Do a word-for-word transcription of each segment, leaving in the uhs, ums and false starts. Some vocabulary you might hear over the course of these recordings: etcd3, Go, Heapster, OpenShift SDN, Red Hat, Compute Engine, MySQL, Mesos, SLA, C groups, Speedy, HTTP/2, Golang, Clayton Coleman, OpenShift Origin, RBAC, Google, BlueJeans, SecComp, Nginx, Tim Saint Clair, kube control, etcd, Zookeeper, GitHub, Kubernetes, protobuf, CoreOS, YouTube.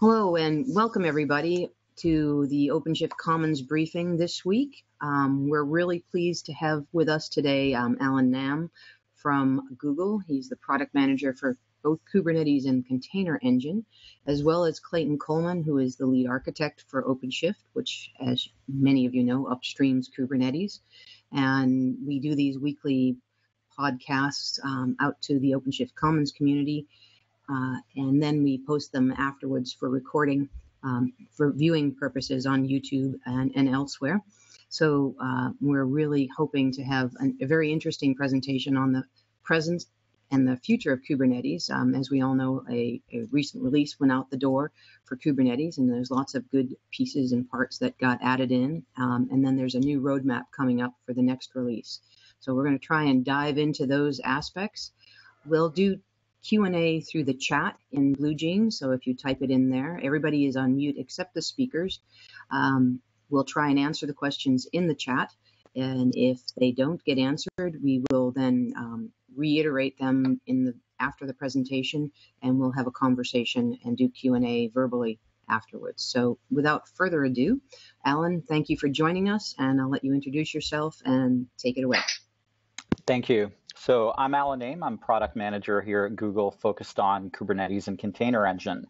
Hello and welcome everybody to the OpenShift Commons briefing this week. Um, we're really pleased to have with us today um, Allen Naim from Google. He's the product manager for both Kubernetes and Container Engine, as well as Clayton Coleman, who is the lead architect for OpenShift, which, as many of you know, upstreams Kubernetes. And we do these weekly podcasts um, out to the OpenShift Commons community. Uh, and then we post them afterwards for recording, um, for viewing purposes on YouTube and, and elsewhere. So uh, we're really hoping to have an, a very interesting presentation on the present and the future of Kubernetes. Um, as we all know, a, a recent release went out the door for Kubernetes, and there's lots of good pieces and parts that got added in. Um, and then there's a new roadmap coming up for the next release. So we're going to try and dive into those aspects. We'll do Q and A through the chat in BlueJeans, so if you type it in there, everybody is on mute except the speakers. Um, we'll try and answer the questions in the chat, and if they don't get answered, we will then um, reiterate them in the after the presentation, and we'll have a conversation and do Q and A verbally afterwards. So without further ado, Allen, thank you for joining us, and I'll let you introduce yourself and take it away. Thank you. So I'm Allen Naim. I'm product manager here at Google, focused on Kubernetes and Container Engine.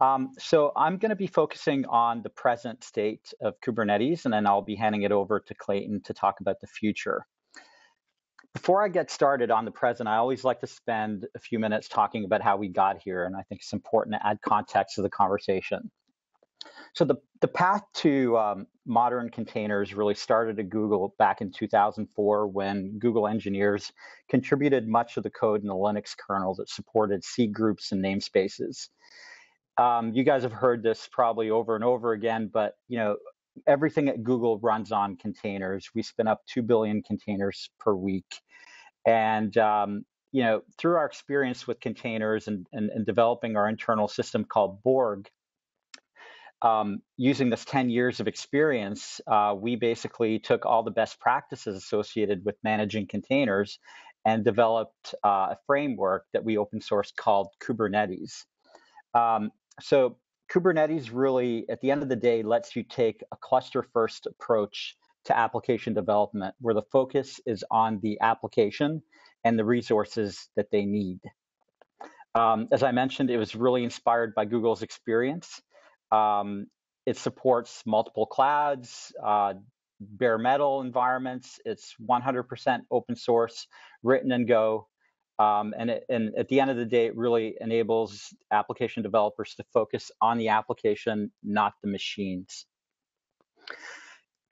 Um, so I'm going to be focusing on the present state of Kubernetes, and then I'll be handing it over to Clayton to talk about the future. Before I get started on the present, I always like to spend a few minutes talking about how we got here, and I think it's important to add context to the conversation. So the, the path to um, modern containers really started at Google back in two thousand four when Google engineers contributed much of the code in the Linux kernel that supported C groups and namespaces. Um, you guys have heard this probably over and over again, but you know everything at Google runs on containers. We spin up two billion containers per week. And um, you know through our experience with containers and, and, and developing our internal system called Borg, Um, using this ten years of experience, uh, we basically took all the best practices associated with managing containers and developed uh, a framework that we open sourced called Kubernetes. Um, so Kubernetes really, at the end of the day, lets you take a cluster-first approach to application development, where the focus is on the application and the resources that they need. Um, as I mentioned, it was really inspired by Google's experience. Um, it supports multiple clouds, uh, bare metal environments. It's one hundred percent open source, written in Go. Um, and, it, and at the end of the day, it really enables application developers to focus on the application, not the machines.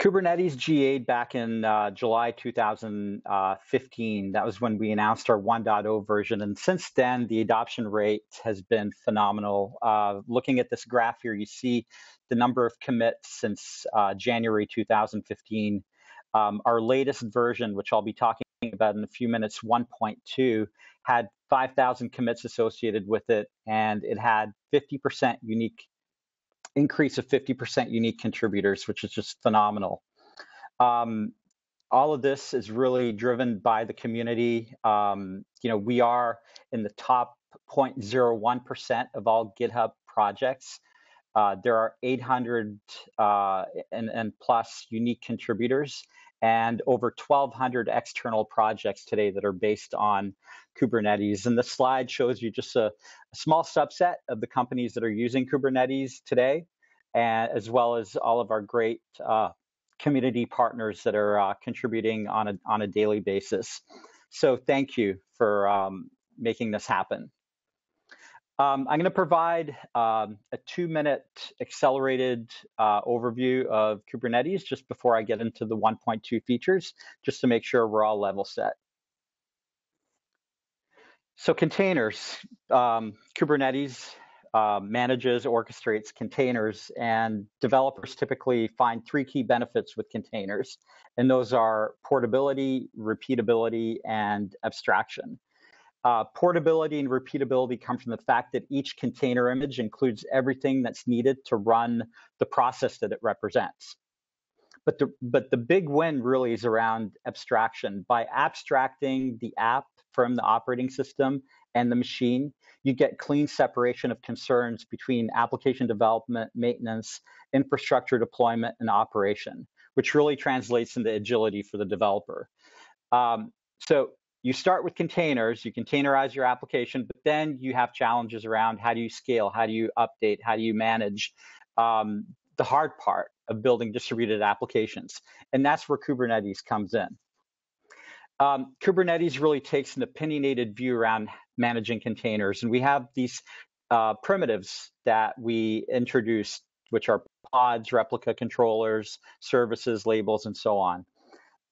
Kubernetes G A'd back in uh, July two thousand fifteen. That was when we announced our one point oh version. And since then, the adoption rate has been phenomenal. Uh, looking at this graph here, you see the number of commits since uh, January two thousand fifteen. Um, our latest version, which I'll be talking about in a few minutes, one point two, had five thousand commits associated with it, and it had fifty percent unique increase of fifty percent unique contributors, which is just phenomenal. Um, all of this is really driven by the community. Um, you know, we are in the top zero point zero one percent of all GitHub projects. Uh, there are eight hundred uh, and, and plus unique contributors and over twelve hundred external projects today that are based on Kubernetes. And the slide shows you just a, a small subset of the companies that are using Kubernetes today, and, as well as all of our great uh, community partners that are uh, contributing on a, on a daily basis. So thank you for um, making this happen. Um, I'm going to provide um, a two-minute accelerated uh, overview of Kubernetes just before I get into the one point two features, just to make sure we're all level set. So containers, um, Kubernetes uh, manages, orchestrates containers, and developers typically find three key benefits with containers, and those are portability, repeatability, and abstraction. Uh, portability and repeatability come from the fact that each container image includes everything that's needed to run the process that it represents. But the, but the big win really is around abstraction. By abstracting the app from the operating system and the machine. You get clean separation of concerns between application development, maintenance, infrastructure deployment, and operation, which really translates into agility for the developer. Um, so you start with containers, you containerize your application, but then you have challenges around how do you scale, how do you update, how do you manage um, the hard part of building distributed applications. And that's where Kubernetes comes in. Um, Kubernetes really takes an opinionated view around managing containers. And we have these uh, primitives that we introduced, which are pods, replica controllers, services, labels, and so on.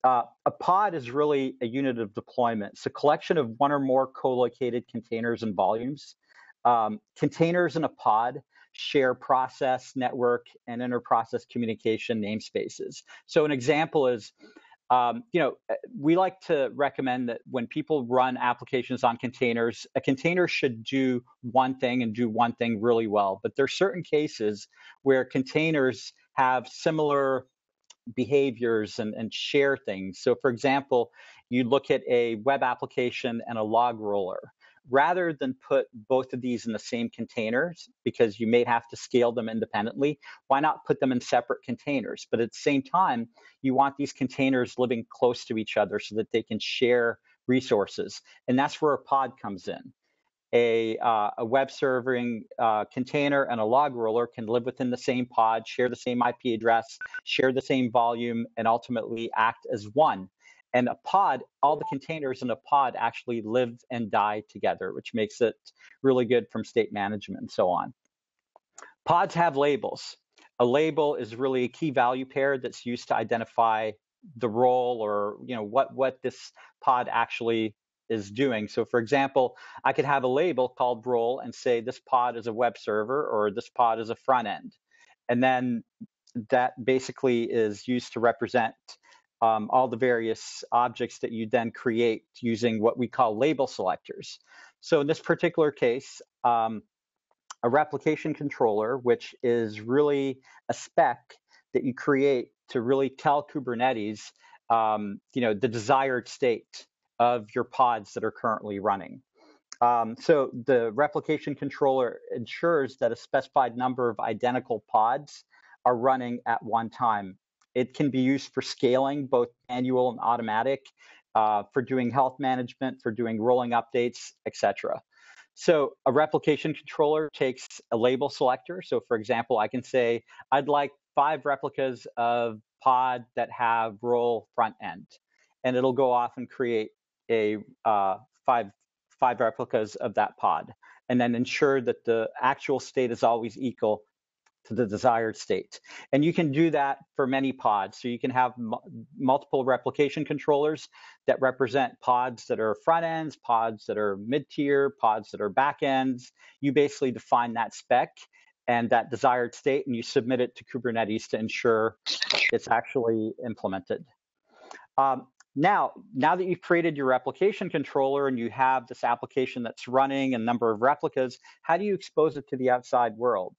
Uh, a pod is really a unit of deployment. It's a collection of one or more co-located containers and volumes. Um, containers in a pod share process, network, and inter-process communication namespaces. So an example is, Um, you know, we like to recommend that when people run applications on containers, a container should do one thing and do one thing really well. But there are certain cases where containers have similar behaviors and, and share things. So, for example, you look at a web application and a log roller. Rather than put both of these in the same containers, because you may have to scale them independently, why not put them in separate containers? But at the same time, you want these containers living close to each other so that they can share resources. And that's where a pod comes in. A, uh, a web serving uh, container and a log roller can live within the same pod, share the same I P address, share the same volume, and ultimately act as one. And a pod, all the containers in a pod actually live and die together, which makes it really good from state management and so on. Pods have labels. A label is really a key value pair that's used to identify the role or, you know, what, what this pod actually is doing. So for example, I could have a label called role and say this pod is a web server or this pod is a front end. And then that basically is used to represent Um, all the various objects that you then create using what we call label selectors. So in this particular case, um, a replication controller, which is really a spec that you create to really tell Kubernetes, um, you know, the desired state of your pods that are currently running. Um, so the replication controller ensures that a specified number of identical pods are running at one time. It can be used for scaling, both manual and automatic, uh, for doing health management, for doing rolling updates, et cetera. So a replication controller takes a label selector. So for example, I can say, I'd like five replicas of pod that have role front end. And it'll go off and create a uh, five, five replicas of that pod, and then ensure that the actual state is always equal to the desired state. And you can do that for many pods. So you can have m multiple replication controllers that represent pods that are front ends, pods that are mid-tier, pods that are back ends. You basically define that spec and that desired state, and you submit it to Kubernetes to ensure it's actually implemented. Um, Now, now that you've created your replication controller and you have this application that's running a number of replicas, how do you expose it to the outside world?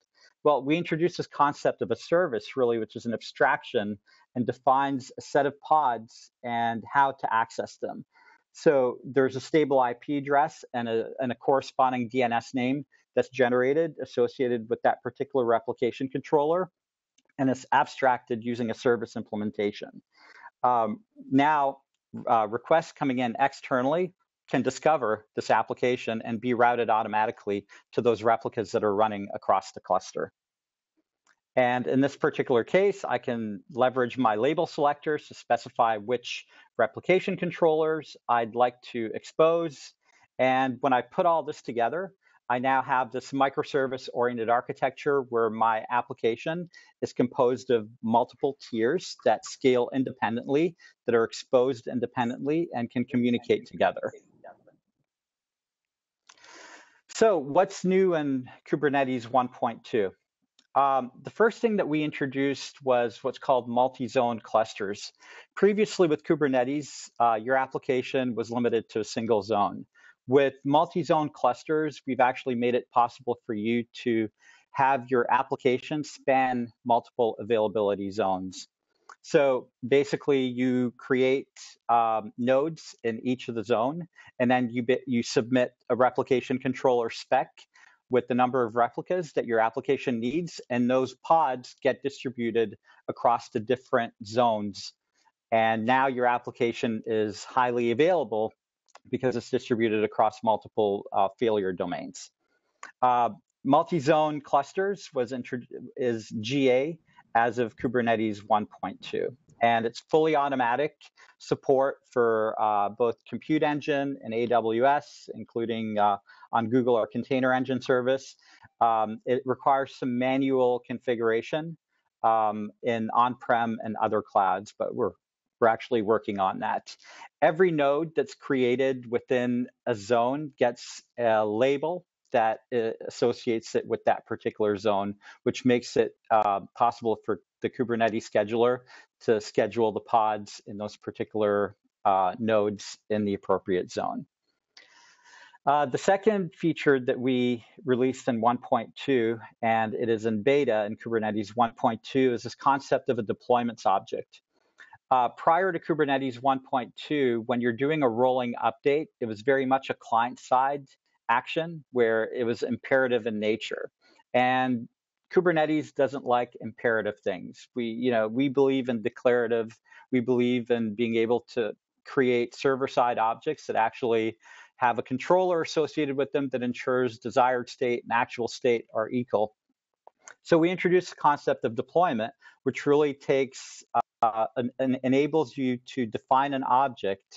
Well, we introduced this concept of a service, really, which is an abstraction and defines a set of pods and how to access them. So there's a stable I P address and a, and a corresponding D N S name that's generated associated with that particular replication controller, and it's abstracted using a service implementation. Um, now, uh, requests coming in externally can discover this application and be routed automatically to those replicas that are running across the cluster. And in this particular case, I can leverage my label selectors to specify which replication controllers I'd like to expose. And when I put all this together, I now have this microservice-oriented architecture where my application is composed of multiple tiers that scale independently, that are exposed independently, and can communicate together. So what's new in Kubernetes one point two? Um, the first thing that we introduced was what's called multi-zone clusters. Previously with Kubernetes, uh, your application was limited to a single zone. With multi-zone clusters, we've actually made it possible for you to have your application span multiple availability zones. So basically, you create um, nodes in each of the zone, and then you bit, you submit a replication controller spec with the number of replicas that your application needs, and those pods get distributed across the different zones. And now your application is highly available because it's distributed across multiple uh, failure domains. Uh, multi-zone clusters was is G A as of Kubernetes one point two, and it's fully automatic support for uh, both Compute Engine and A W S, including uh, on Google or Container Engine service. Um, it requires some manual configuration um, in on-prem and other clouds, but we're We're actually working on that. Every node that's created within a zone gets a label that uh, associates it with that particular zone, which makes it uh, possible for the Kubernetes scheduler to schedule the pods in those particular uh, nodes in the appropriate zone. Uh, the second feature that we released in one point two, and it is in beta in Kubernetes one point two, is this concept of a deployments object. Uh, prior to Kubernetes one point two, when you're doing a rolling update, it was very much a client-side action where it was imperative in nature. And Kubernetes doesn't like imperative things. We, you know, we believe in declarative. We believe in being able to create server-side objects that actually have a controller associated with them that ensures desired state and actual state are equal. So we introduced the concept of deployment, which really takes uh, Uh, and, and enables you to define an object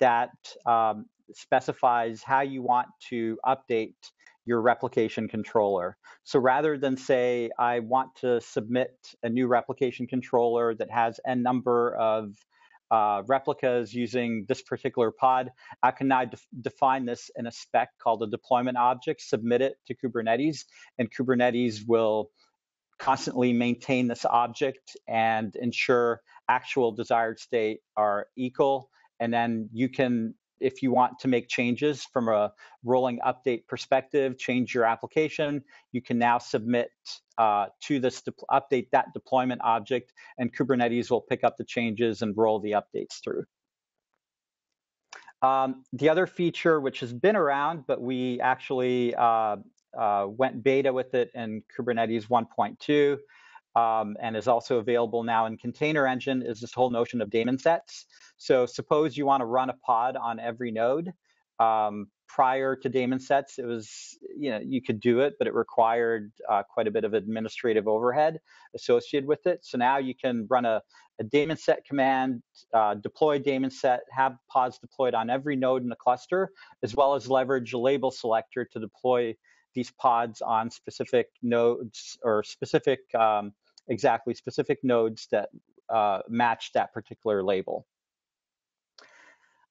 that um, specifies how you want to update your replication controller. So rather than say, I want to submit a new replication controller that has n number of uh, replicas using this particular pod, I can now def define this in a spec called a deployment object, submit it to Kubernetes, and Kubernetes will constantly maintain this object and ensure actual desired state are equal. And then you can, if you want to make changes from a rolling update perspective, change your application, you can now submit uh, to this, update that deployment object, and Kubernetes will pick up the changes and roll the updates through. Um, the other feature, which has been around, but we actually uh, Uh, went beta with it in Kubernetes one point two, um, and is also available now in Container Engine, is this whole notion of daemon sets. So suppose you want to run a pod on every node. Um, prior to daemon sets, it was, you know, you could do it, but it required uh, quite a bit of administrative overhead associated with it. So now you can run a, a daemon set command, uh, deploy daemon set, have pods deployed on every node in the cluster, as well as leverage a label selector to deploy these pods on specific nodes or specific, um, exactly specific nodes that uh, match that particular label.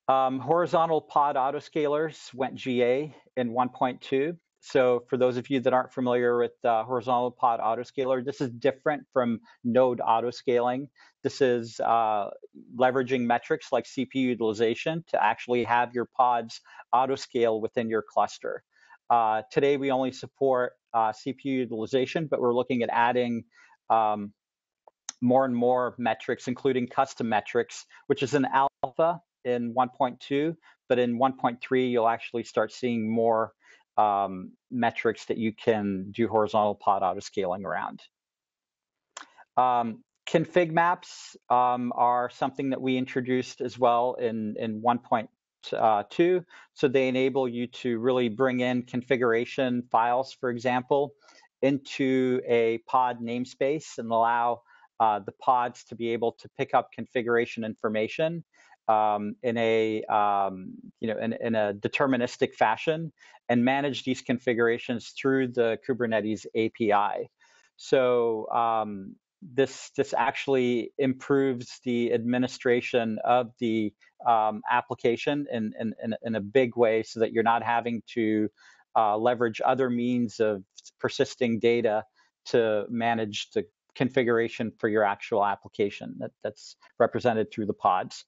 Um, horizontal pod autoscalers went G A in one point two. So for those of you that aren't familiar with uh, horizontal pod autoscaler, this is different from node autoscaling. This is uh, leveraging metrics like C P U utilization to actually have your pods autoscale within your cluster. Uh, today, we only support uh, C P U utilization, but we're looking at adding um, more and more metrics, including custom metrics, which is an alpha in one point two. But in one point three, you'll actually start seeing more um, metrics that you can do horizontal pod autoscaling around. Um, config maps um, are something that we introduced as well in, in one point two. Uh, two. So they enable you to really bring in configuration files, for example, into a pod namespace and allow uh, the pods to be able to pick up configuration information um, in a um, you know in, in a deterministic fashion and manage these configurations through the Kubernetes A P I. So um, This, this actually improves the administration of the um, application in, in, in a big way so that you're not having to uh, leverage other means of persisting data to manage the configuration for your actual application that, that's represented through the pods.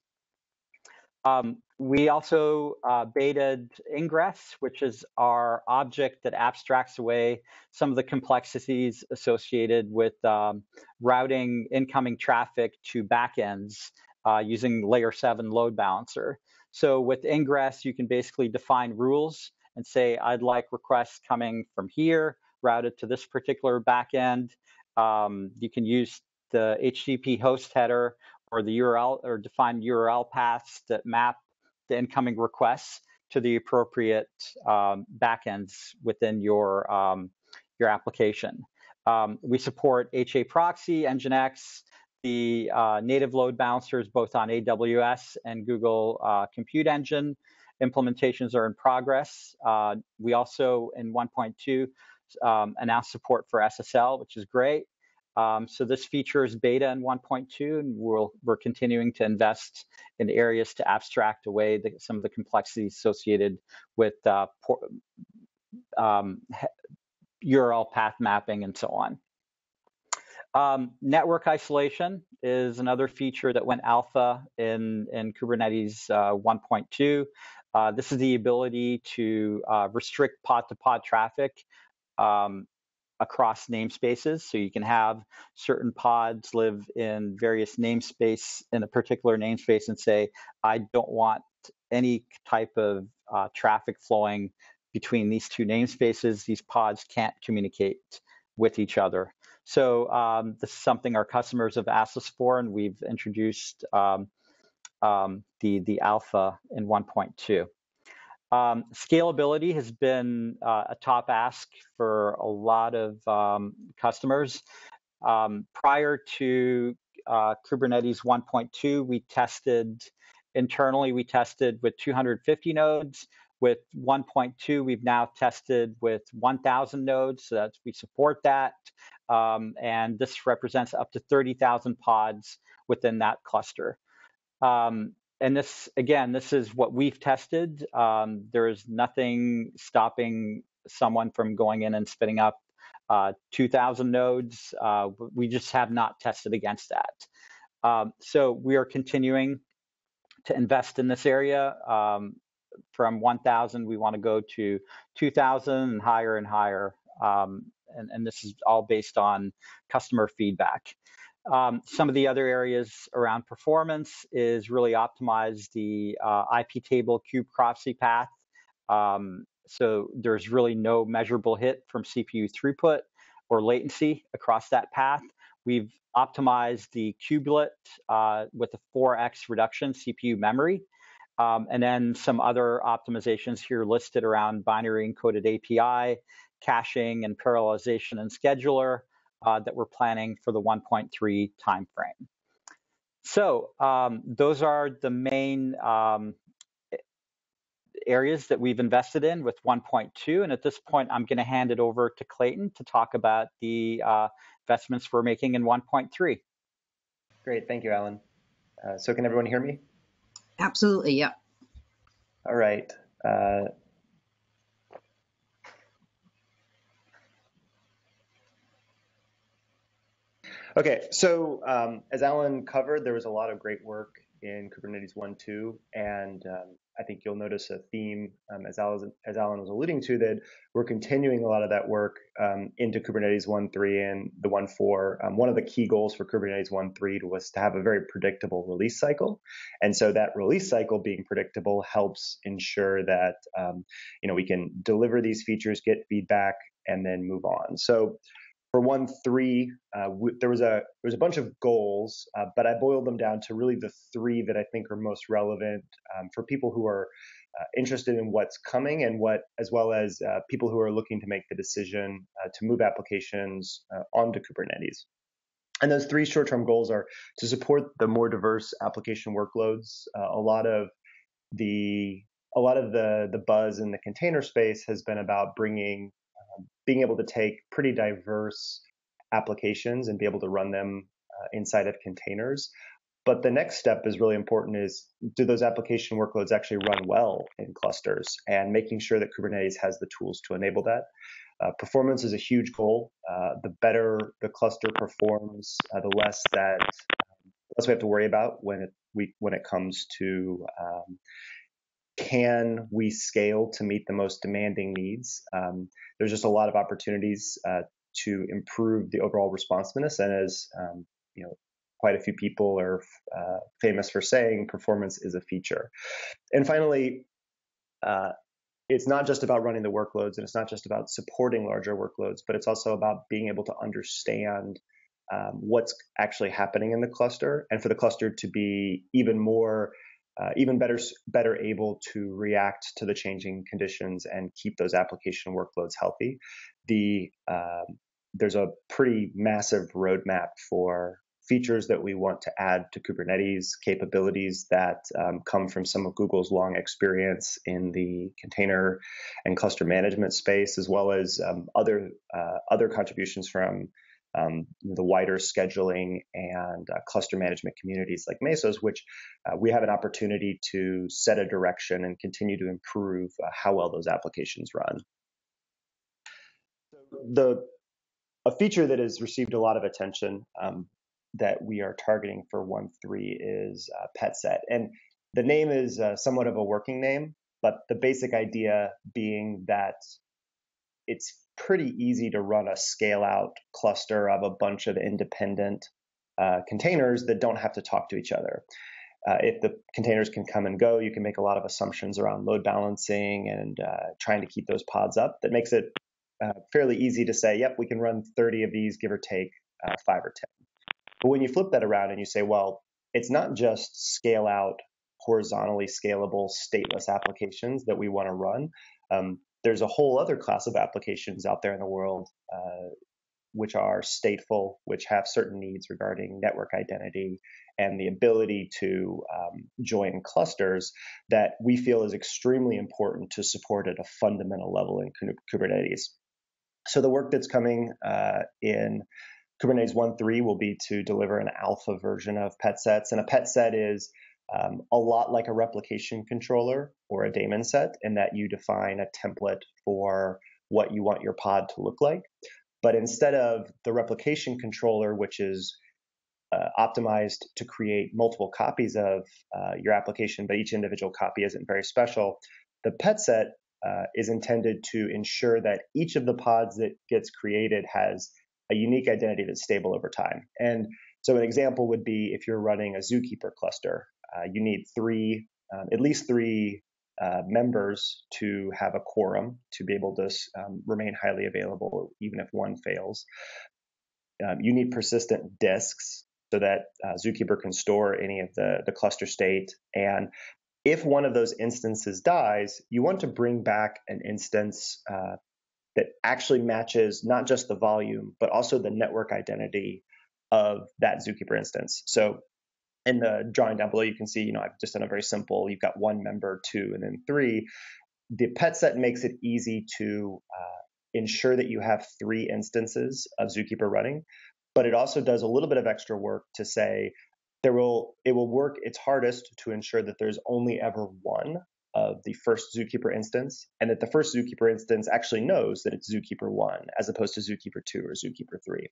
Um, We also uh, betaed Ingress, which is our object that abstracts away some of the complexities associated with um, routing incoming traffic to backends uh, using layer seven load balancer. So with Ingress, you can basically define rules and say, I'd like requests coming from here, routed to this particular backend. Um, you can use the H T T P host header or the U R L or define U R L paths that map the incoming requests to the appropriate um, backends within your um, your application. Um, we support HAProxy, Nginx, the uh, native load balancers both on A W S and Google uh, Compute Engine. Implementations are in progress. Uh, we also, in one point two, um, announced support for S S L, which is great. Um, so this feature is beta in one point two, and we'll, we're continuing to invest in areas to abstract away the, some of the complexities associated with uh, por um, U R L path mapping and so on. Um, network isolation is another feature that went alpha in, in Kubernetes uh, one point two. Uh, this is the ability to uh, restrict pod-to-pod traffic um, across namespaces. So you can have certain pods live in various namespace, in a particular namespace, and say, I don't want any type of uh, traffic flowing between these two namespaces. These pods can't communicate with each other. So um, this is something our customers have asked us for, and we've introduced um, um, the, the alpha in one point two. Um, scalability has been uh, a top ask for a lot of um, customers. Um, prior to uh, Kubernetes one point two, we tested internally, we tested with two hundred fifty nodes. With one point two, we've now tested with one thousand nodes, so that we support that. Um, and this represents up to thirty thousand pods within that cluster. Um, And this, again, this is what we've tested. Um, there is nothing stopping someone from going in and spinning up uh, two thousand nodes. Uh, we just have not tested against that. Um, so we are continuing to invest in this area. Um, from one thousand, we want to go to two thousand and higher and higher. Um, and, and this is all based on customer feedback. Um, some of the other areas around performance is really optimize the uh, I P table kubectl path. Um, so there's really no measurable hit from C P U throughput or latency across that path. We've optimized the kubelet uh, with a four X reduction C P U memory. Um, and then some other optimizations here listed around binary encoded A P I, caching and parallelization and scheduler. Uh, that we're planning for the one point three timeframe. So um, those are the main um, areas that we've invested in with one point two. And at this point, I'm going to hand it over to Clayton to talk about the uh, investments we're making in one point three. Great. Thank you, Allen. Uh, so can everyone hear me? Absolutely. Yeah. All right. Uh, Okay, so um, as Allen covered, there was a lot of great work in Kubernetes one point two, and um, I think you'll notice a theme, um, as, Alan, as Allen was alluding to, that we're continuing a lot of that work um, into Kubernetes one point three and the one point four. Um, one of the key goals for Kubernetes one point three was to have a very predictable release cycle, and so that release cycle being predictable helps ensure that um, you know, we can deliver these features, get feedback, and then move on. So. For one three, uh, there was a there was a bunch of goals, uh, but I boiled them down to really the three that I think are most relevant um, for people who are uh, interested in what's coming and what, as well as uh, people who are looking to make the decision uh, to move applications uh, onto Kubernetes. And those three short-term goals are to support the more diverse application workloads. Uh, a lot of the a lot of the the buzz in the container space has been about bringing. Being able to take pretty diverse applications and be able to run them uh, inside of containers. But the next step is really important is, do those application workloads actually run well in clusters, and making sure that Kubernetes has the tools to enable that. Uh, performance is a huge goal. Uh, the better the cluster performs, uh, the less that um, the less we have to worry about when it, we, when it comes to um, can we scale to meet the most demanding needs? Um, there's just a lot of opportunities uh, to improve the overall responsiveness, and as um, you know, quite a few people are uh, famous for saying, performance is a feature. And finally, uh, it's not just about running the workloads, and it's not just about supporting larger workloads, but it's also about being able to understand um, what's actually happening in the cluster, and for the cluster to be even more, uh, even better, better able to react to the changing conditions and keep those application workloads healthy. The um, there's a pretty massive roadmap for features that we want to add to Kubernetes, capabilities that um, come from some of Google's long experience in the container and cluster management space, as well as um, other uh, other contributions from um, the wider scheduling and uh, cluster management communities like Mesos, which uh, we have an opportunity to set a direction and continue to improve uh, how well those applications run. The a feature that has received a lot of attention um, that we are targeting for one point three is uh, PetSet. And the name is uh, somewhat of a working name, but the basic idea being that it's pretty easy to run a scale out cluster of a bunch of independent uh, containers that don't have to talk to each other. Uh, if the containers can come and go, you can make a lot of assumptions around load balancing and uh, trying to keep those pods up. That makes it uh, fairly easy to say, yep, we can run thirty of these, give or take uh, five or ten. But when you flip that around and you say, well, it's not just scale out, horizontally scalable, stateless applications that we want to run. Um, there's a whole other class of applications out there in the world uh, which are stateful, which have certain needs regarding network identity and the ability to um, join clusters that we feel is extremely important to support at a fundamental level in Kubernetes. So the work that's coming uh, in Kubernetes one point three will be to deliver an alpha version of PetSets, and a PetSet is um, a lot like a replication controller or a daemon set, in that you define a template for what you want your pod to look like. But instead of the replication controller, which is uh, optimized to create multiple copies of uh, your application, but each individual copy isn't very special, the PetSet uh, is intended to ensure that each of the pods that gets created has a unique identity that's stable over time. And so an example would be if you're running a Zookeeper cluster, uh, you need three, um, at least three uh, members to have a quorum to be able to um, remain highly available, even if one fails. Um, you need persistent disks so that uh, Zookeeper can store any of the, the cluster state. And if one of those instances dies, you want to bring back an instance uh, that actually matches not just the volume, but also the network identity of that Zookeeper instance. So in the drawing down below, you can see, you know, I've just done a very simple, you've got one member, two, and then three. The PetSet makes it easy to uh, ensure that you have three instances of Zookeeper running, but it also does a little bit of extra work to say, there will, it will work its hardest to ensure that there's only ever one of the first Zookeeper instance, and that the first Zookeeper instance actually knows that it's Zookeeper one as opposed to Zookeeper two or Zookeeper three.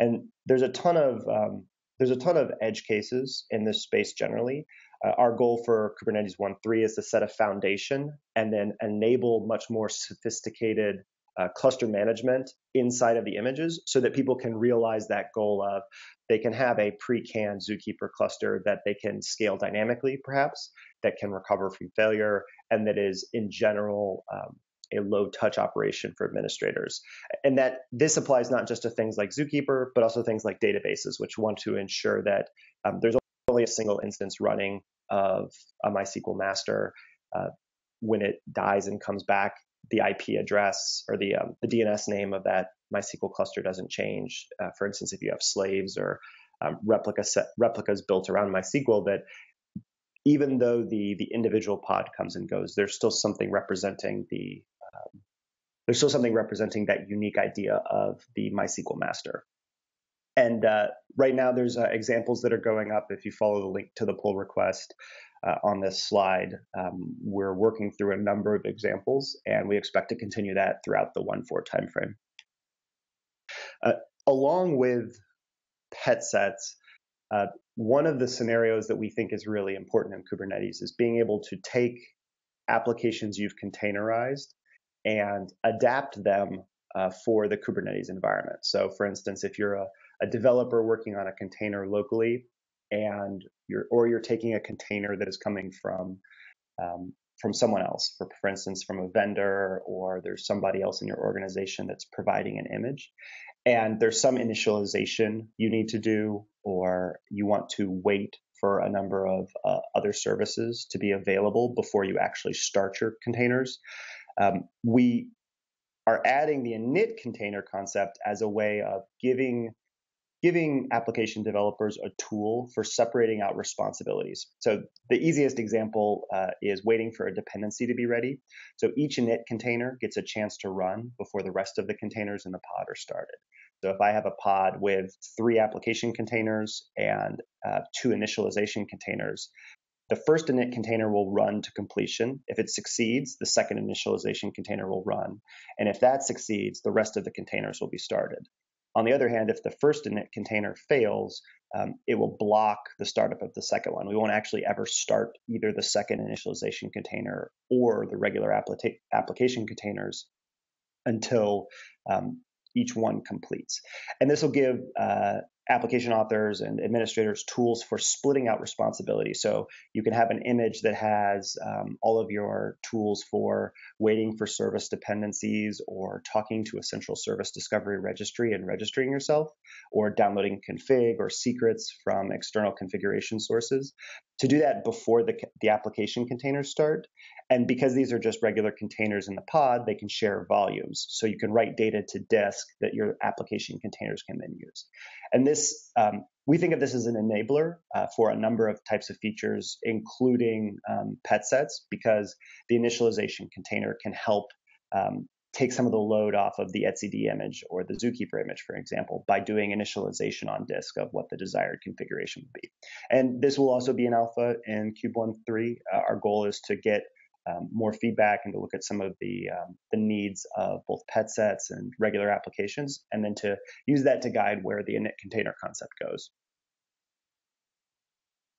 And there's a ton of um, there's a ton of edge cases in this space generally. Uh, our goal for Kubernetes one point three is to set a foundation and then enable much more sophisticated uh, cluster management inside of the images, so that people can realize that goal of they can have a pre-canned Zookeeper cluster that they can scale dynamically, perhaps, that can recover from failure, and that is in general um, a low-touch operation for administrators. And that this applies not just to things like Zookeeper, but also things like databases, which want to ensure that um, there's only a single instance running of a MySQL master. Uh, when it dies and comes back, the I P address or the, um, the D N S name of that MySQL cluster doesn't change. Uh, for instance, if you have slaves or um, replica set, replicas built around MySQL, that even though the the individual pod comes and goes, there's still something representing the um, there's still something representing that unique idea of the MySQL master. And uh, right now, there's uh, examples that are going up. If you follow the link to the pull request uh, on this slide, um, we're working through a number of examples, and we expect to continue that throughout the one point four timeframe. Uh, along with pet sets, uh, one of the scenarios that we think is really important in Kubernetes is being able to take applications you've containerized and adapt them uh, for the Kubernetes environment. So for instance, if you're a, a developer working on a container locally, and you're, or you're taking a container that is coming from um, from someone else, for, for instance, from a vendor, or there's somebody else in your organization that's providing an image, and there's some initialization you need to do, or you want to wait for a number of uh, other services to be available before you actually start your containers. Um, we are adding the init container concept as a way of giving giving application developers a tool for separating out responsibilities. So the easiest example uh, is waiting for a dependency to be ready. So each init container gets a chance to run before the rest of the containers in the pod are started. So if I have a pod with three application containers and uh, two initialization containers, the first init container will run to completion. If it succeeds, the second initialization container will run. And if that succeeds, the rest of the containers will be started. On the other hand, if the first init container fails, um, it will block the startup of the second one. We won't actually ever start either the second initialization container or the regular applica- application containers until um, each one completes. And this will give uh, application authors and administrators tools for splitting out responsibility. So you can have an image that has um, all of your tools for waiting for service dependencies, or talking to a central service discovery registry and registering yourself, or downloading config or secrets from external configuration sources, to do that before the, the application containers start. And because these are just regular containers in the pod, they can share volumes. So you can write data to disk that your application containers can then use. And this, um, we think of this as an enabler uh, for a number of types of features, including um, pet sets, because the initialization container can help um, take some of the load off of the etcd image or the Zookeeper image, for example, by doing initialization on disk of what the desired configuration would be. And this will also be in alpha in Kube one point three. Uh, our goal is to get um, more feedback and to look at some of the, um, the needs of both pet sets and regular applications, and then to use that to guide where the init container concept goes.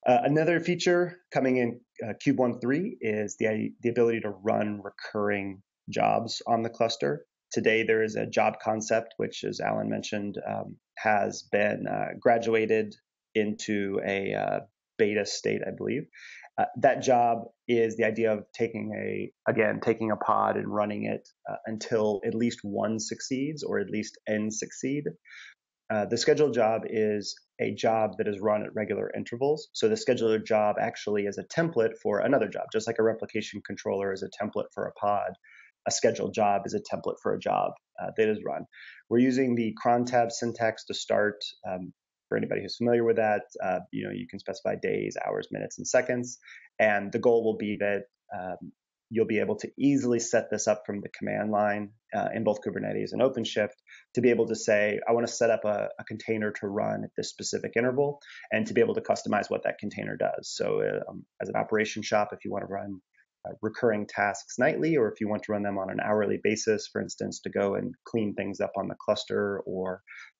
Uh, another feature coming in uh, Kube one point three is the, the ability to run recurring jobs on the cluster. Today, there is a job concept, which, as Alan mentioned, um, has been uh, graduated into a uh, beta state, I believe. Uh, that job is the idea of taking a, again, taking a pod and running it uh, until at least one succeeds, or at least n succeed. Uh, the scheduled job is a job that is run at regular intervals. So the scheduler job actually is a template for another job, just like a replication controller is a template for a pod. A scheduled job is a template for a job uh, that is run. We're using the cron tab syntax to start. Um, for anybody who's familiar with that, uh, you know, you can specify days, hours, minutes, and seconds. And the goal will be that um, you'll be able to easily set this up from the command line uh, in both Kubernetes and OpenShift to be able to say, I want to set up a, a container to run at this specific interval, and to be able to customize what that container does. So um, as an operation shop, if you want to run Uh, recurring tasks nightly, or if you want to run them on an hourly basis, for instance, to go and clean things up on the cluster or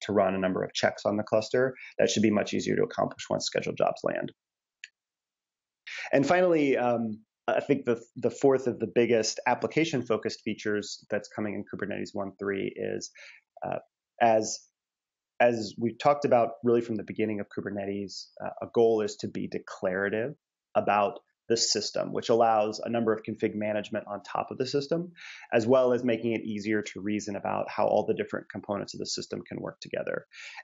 to run a number of checks on the cluster, that should be much easier to accomplish once scheduled jobs land. And finally, um, I think the, the fourth of the biggest application-focused features that's coming in Kubernetes one point three is, uh, as as we've talked about really from the beginning of Kubernetes, uh, a goal is to be declarative about the system, which allows a number of config management on top of the system, as well as making it easier to reason about how all the different components of the system can work together.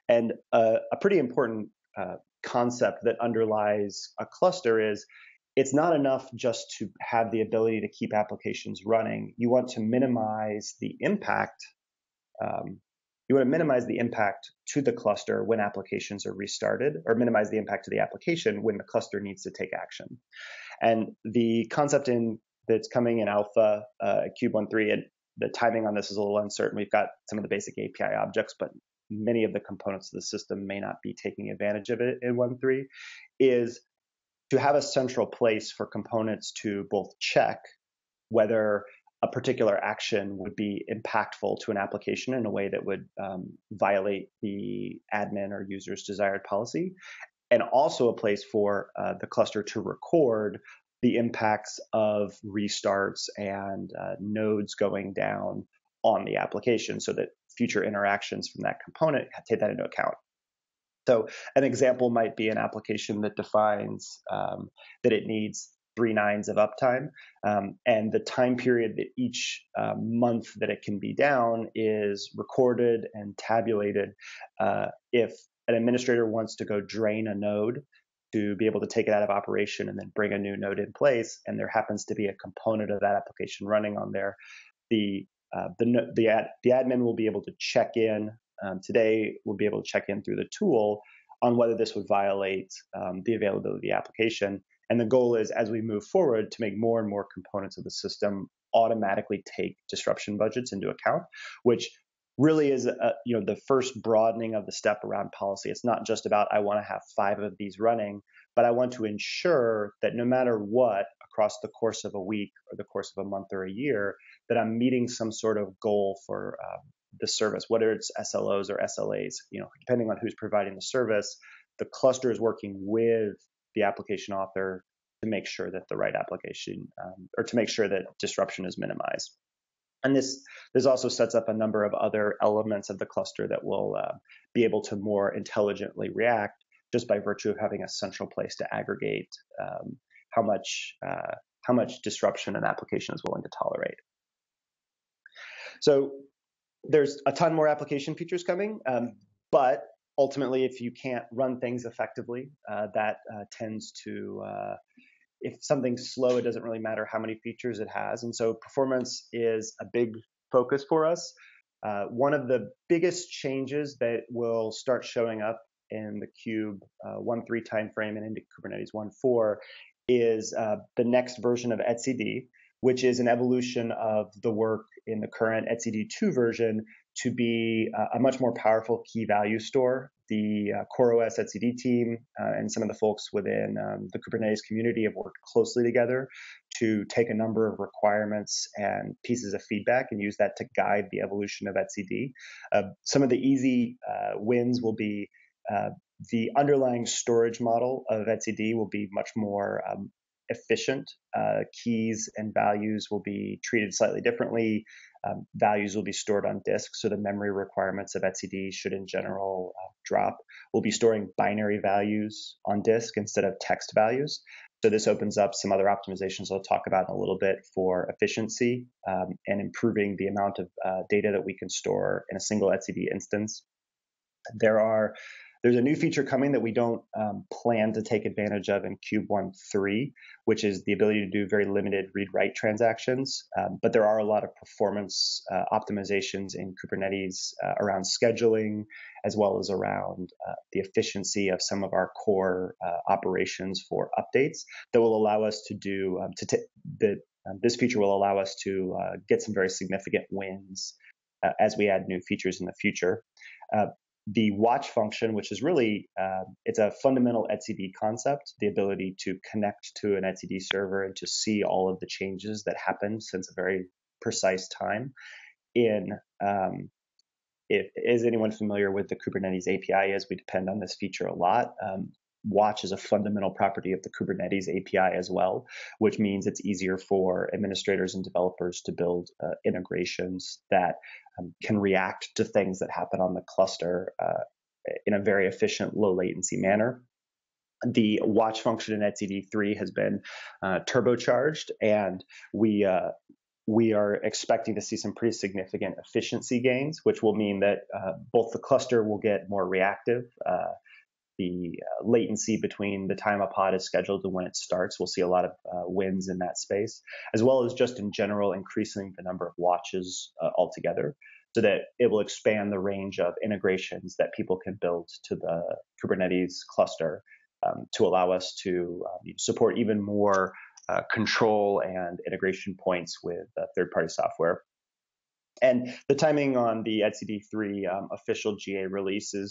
And uh, a pretty important uh, concept that underlies a cluster is it's not enough just to have the ability to keep applications running. You want to minimize the impact um, You want to minimize the impact to the cluster when applications are restarted, or minimize the impact to the application when the cluster needs to take action. And the concept in that's coming in alpha uh, at Kube one point three, and the timing on this is a little uncertain. We've got some of the basic A P I objects, but many of the components of the system may not be taking advantage of it in one point three, is to have a central place for components to both check whether a particular action would be impactful to an application in a way that would um, violate the admin or user's desired policy, and also a place for uh, the cluster to record the impacts of restarts and uh, nodes going down on the application so that future interactions from that component take that into account. So an example might be an application that defines um, that it needs three nines of uptime, um, and the time period that each uh, month that it can be down is recorded and tabulated. Uh, if an administrator wants to go drain a node to be able to take it out of operation and then bring a new node in place, and there happens to be a component of that application running on there, the uh, the the, ad, the admin will be able to check in. Um, today, we'll be able to check in through the tool on whether this would violate um, the availability of the application. And the goal is, as we move forward, to make more and more components of the system automatically take disruption budgets into account, which really is a, you know, the first broadening of the step around policy. It's not just about, I want to have five of these running, but I want to ensure that no matter what, across the course of a week or the course of a month or a year, that I'm meeting some sort of goal for um, the service, whether it's S L Os or S L As, you know, depending on who's providing the service. The cluster is working with the application author to make sure that the right application, um, or to make sure that disruption is minimized. And this this also sets up a number of other elements of the cluster that will uh, be able to more intelligently react just by virtue of having a central place to aggregate um, how much uh, how much disruption an application is willing to tolerate. So there's a ton more application features coming, um, but ultimately, if you can't run things effectively, uh, that uh, tends to uh, if something's slow, it doesn't really matter how many features it has. And so performance is a big focus for us. Uh, one of the biggest changes that will start showing up in the Kube uh, one point three timeframe and into Kubernetes one point four is uh, the next version of etcd, which is an evolution of the work in the current etcd two version to be uh, a much more powerful key value store. The uh, CoreOS etcd team uh, and some of the folks within um, the Kubernetes community have worked closely together to take a number of requirements and pieces of feedback and use that to guide the evolution of etcd. Uh, some of the easy uh, wins will be uh, the underlying storage model of etcd will be much more um, efficient. Uh, keys and values will be treated slightly differently. Um, values will be stored on disk, so the memory requirements of etcd should in general uh, drop. We'll be storing binary values on disk instead of text values. So this opens up some other optimizations I'll talk about in a little bit for efficiency um, and improving the amount of uh, data that we can store in a single etcd instance. There are There's a new feature coming that we don't um, plan to take advantage of in Kube one point three, which is the ability to do very limited read-write transactions. Um, but there are a lot of performance uh, optimizations in Kubernetes uh, around scheduling, as well as around uh, the efficiency of some of our core uh, operations for updates that will allow us to do um, to t the, um, this feature will allow us to uh, get some very significant wins uh, as we add new features in the future. Uh, The watch function, which is really, uh, it's a fundamental etcd concept, the ability to connect to an etcd server and to see all of the changes that happened since a very precise time. In, um, if, is anyone familiar with the Kubernetes A P I? As we depend on this feature a lot, um, watch is a fundamental property of the Kubernetes A P I as well, which means it's easier for administrators and developers to build uh, integrations that um, can react to things that happen on the cluster uh, in a very efficient, low latency manner. The watch function in etcd three has been uh, turbocharged, and we uh, we are expecting to see some pretty significant efficiency gains, which will mean that uh, both the cluster will get more reactive. Uh, The uh, latency between the time a pod is scheduled and when it starts, we'll see a lot of uh, wins in that space, as well as just in general increasing the number of watches uh, altogether, so that it will expand the range of integrations that people can build to the Kubernetes cluster um, to allow us to um, support even more uh, control and integration points with uh, third-party software. And the timing on the etcd three um, official G A release is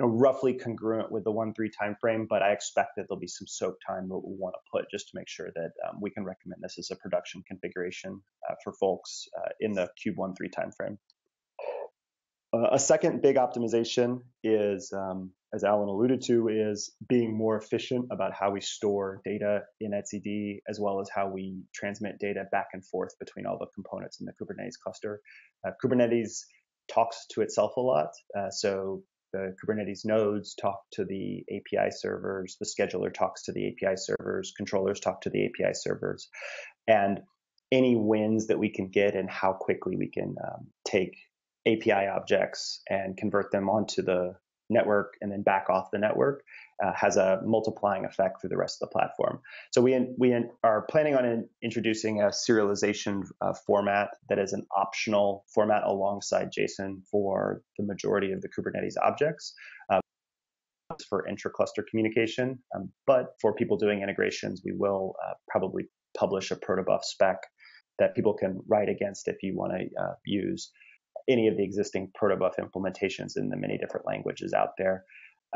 Know, roughly congruent with the one point three timeframe, but I expect that there'll be some soak time that we'll want to put just to make sure that um, we can recommend this as a production configuration uh, for folks uh, in the Kube one point three timeframe. Uh, a second big optimization is um, as Alan alluded to, is being more efficient about how we store data in etcd, as well as how we transmit data back and forth between all the components in the Kubernetes cluster. Uh, Kubernetes talks to itself a lot. Uh, so the Kubernetes nodes talk to the A P I servers, the scheduler talks to the A P I servers, controllers talk to the A P I servers, and any wins that we can get and how quickly we can um, take A P I objects and convert them onto the network and then back off the network uh, has a multiplying effect through the rest of the platform. So we, in, we in, are planning on in, introducing a serialization uh, format that is an optional format alongside JSON for the majority of the Kubernetes objects uh, for intra-cluster communication. Um, but for people doing integrations, we will uh, probably publish a protobuf spec that people can write against if you want to uh, use any of the existing protobuf implementations in the many different languages out there.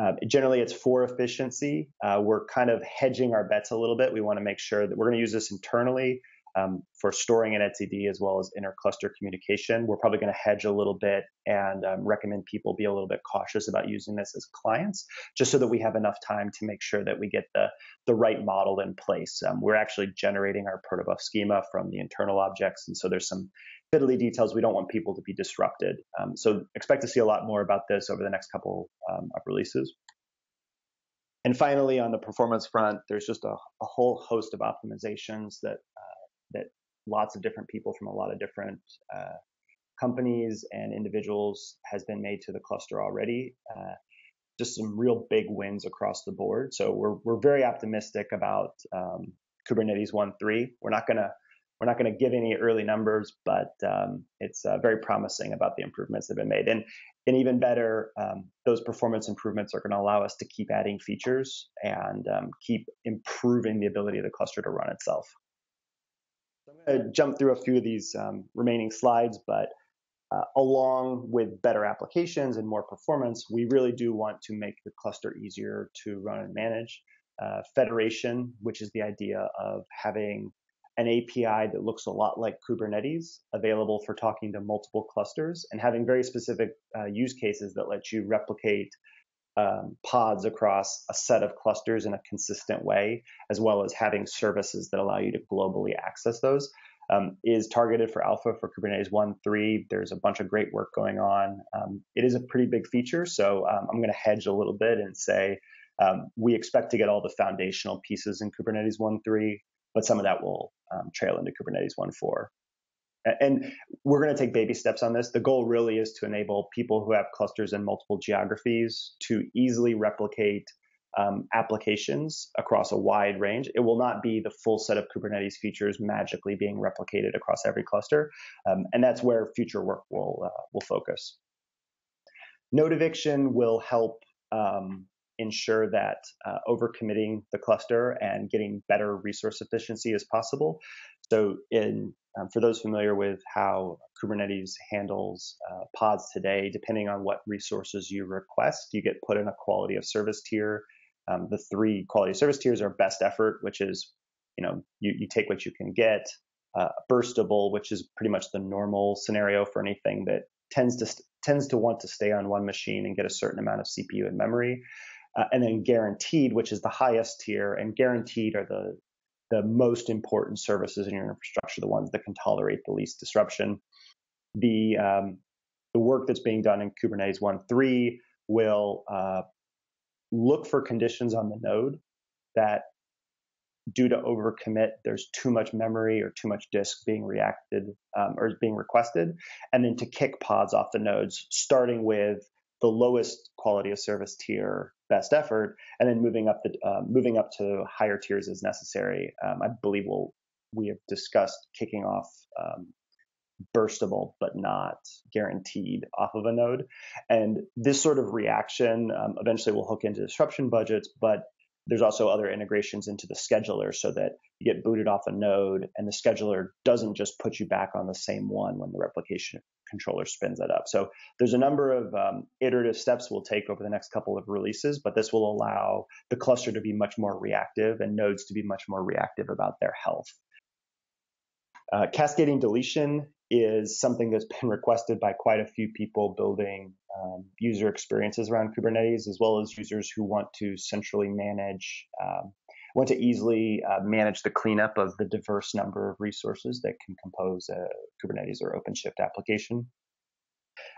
Uh, generally, it's for efficiency. Uh, we're kind of hedging our bets a little bit. We want to make sure that we're going to use this internally um, for storing in etcd as well as inter-cluster communication. We're probably going to hedge a little bit and um, recommend people be a little bit cautious about using this as clients, just so that we have enough time to make sure that we get the, the right model in place. Um, we're actually generating our protobuf schema from the internal objects, and so there's some fiddly details. We don't want people to be disrupted. Um, so expect to see a lot more about this over the next couple um, of releases. And finally, on the performance front, there's just a, a whole host of optimizations that uh, that lots of different people from a lot of different uh, companies and individuals has been made to the cluster already. Uh, just some real big wins across the board. So we're we're very optimistic about um, Kubernetes one point three. We're not going to We're not going to give any early numbers, but um, it's uh, very promising about the improvements that have been made. And, and even better, um, those performance improvements are going to allow us to keep adding features and um, keep improving the ability of the cluster to run itself. I'm going to jump through a few of these um, remaining slides, but uh, along with better applications and more performance, we really do want to make the cluster easier to run and manage. Uh, federation, which is the idea of having an A P I that looks a lot like Kubernetes, available for talking to multiple clusters, and having very specific uh, use cases that let you replicate um, pods across a set of clusters in a consistent way, as well as having services that allow you to globally access those, um, is targeted for alpha for Kubernetes one point three. There's a bunch of great work going on. Um, it is a pretty big feature, so um, I'm going to hedge a little bit and say um, we expect to get all the foundational pieces in Kubernetes one point three. But some of that will um, trail into Kubernetes one point four. And we're going to take baby steps on this. The goal really is to enable people who have clusters in multiple geographies to easily replicate um, applications across a wide range. It will not be the full set of Kubernetes features magically being replicated across every cluster. Um, and that's where future work will, uh, will focus. Node eviction will help um, ensure that uh, overcommitting the cluster and getting better resource efficiency is possible. So in, um, for those familiar with how Kubernetes handles uh, pods today, depending on what resources you request, you get put in a quality of service tier. Um, the three quality of service tiers are best effort, which is, you know, you, you take what you can get, uh, burstable, which is pretty much the normal scenario for anything that tends to, tends to want to stay on one machine and get a certain amount of C P U and memory. Uh, and then guaranteed, which is the highest tier, and guaranteed are the, the most important services in your infrastructure, the ones that can tolerate the least disruption. The, um, the work that's being done in Kubernetes one point three will uh, look for conditions on the node that, due to overcommit, there's too much memory or too much disk being reacted um, or being requested, and then to kick pods off the nodes, starting with the lowest quality of service tier, best effort, and then moving up the uh, moving up to higher tiers as necessary. Um, I believe we'll, we have discussed kicking off um, burstable but not guaranteed off of a node, and this sort of reaction um, eventually will hook into disruption budgets. But there's also other integrations into the scheduler so that you get booted off a node and the scheduler doesn't just put you back on the same one when the replication controller spins it up. So there's a number of um, iterative steps we'll take over the next couple of releases, but this will allow the cluster to be much more reactive and nodes to be much more reactive about their health. Uh, cascading deletion is something that's been requested by quite a few people building um, user experiences around Kubernetes, as well as users who want to centrally manage, um, want to easily uh, manage the cleanup of the diverse number of resources that can compose a Kubernetes or OpenShift application.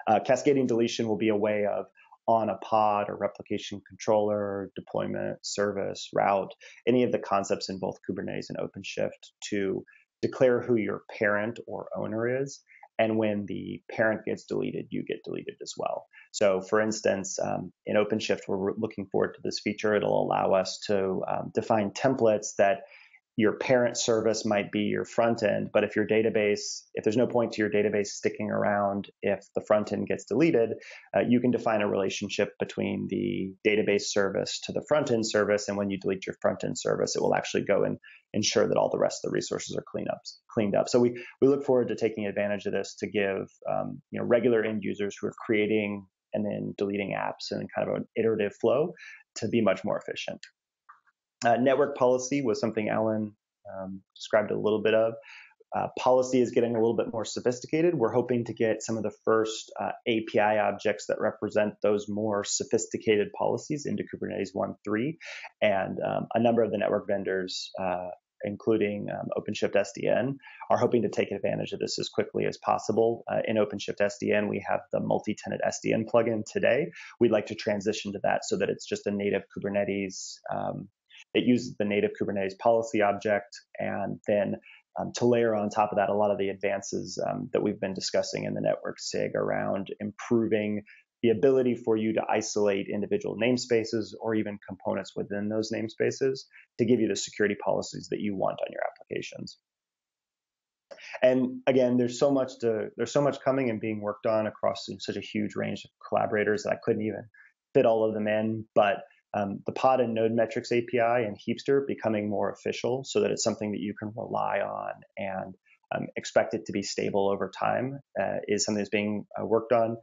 Uh, cascading deletion will be a way of, on a pod or replication controller, deployment, service, route, any of the concepts in both Kubernetes and OpenShift, to declare who your parent or owner is. And when the parent gets deleted, you get deleted as well. So for instance, um, in OpenShift, we're looking forward to this feature. It'll allow us to um, define templates that your parent service might be your front end, but if your database, if there's no point to your database sticking around, if the front end gets deleted, uh, you can define a relationship between the database service to the front end service. And when you delete your front end service, it will actually go and ensure that all the rest of the resources are cleaned up. Cleaned up. So we we look forward to taking advantage of this to give um, you know, regular end users who are creating and then deleting apps and kind of an iterative flow to be much more efficient. Uh, network policy was something Allen um, described a little bit of. Uh, policy is getting a little bit more sophisticated. We're hoping to get some of the first uh, A P I objects that represent those more sophisticated policies into Kubernetes one point three. And um, a number of the network vendors, uh, including um, OpenShift S D N, are hoping to take advantage of this as quickly as possible. Uh, in OpenShift S D N, we have the multi-tenant S D N plugin today. We'd like to transition to that so that it's just a native Kubernetes um, It uses the native Kubernetes policy object, and then um, to layer on top of that a lot of the advances um, that we've been discussing in the network S I G around improving the ability for you to isolate individual namespaces or even components within those namespaces to give you the security policies that you want on your applications. And again, there's so much to there's so much coming and being worked on across such a huge range of collaborators that I couldn't even fit all of them in, but Um, the pod and node metrics A P I and Heapster becoming more official so that it's something that you can rely on and um, expect it to be stable over time uh, is something that's being uh, worked on.